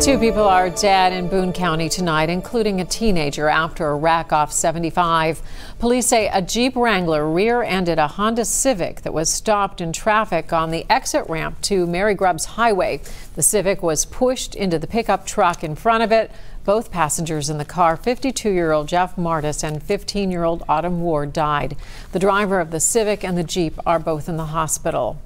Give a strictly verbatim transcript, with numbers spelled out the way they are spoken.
Two people are dead in Boone County tonight, including a teenager after a wreck off seventy-five. Police say a Jeep Wrangler rear-ended a Honda Civic that was stopped in traffic on the exit ramp to Mary Grubbs Highway. The Civic was pushed into the pickup truck in front of it. Both passengers in the car, fifty-two-year-old Jeff Martis and fifteen-year-old Autumn Ward, died. The driver of the Civic and the Jeep are both in the hospital.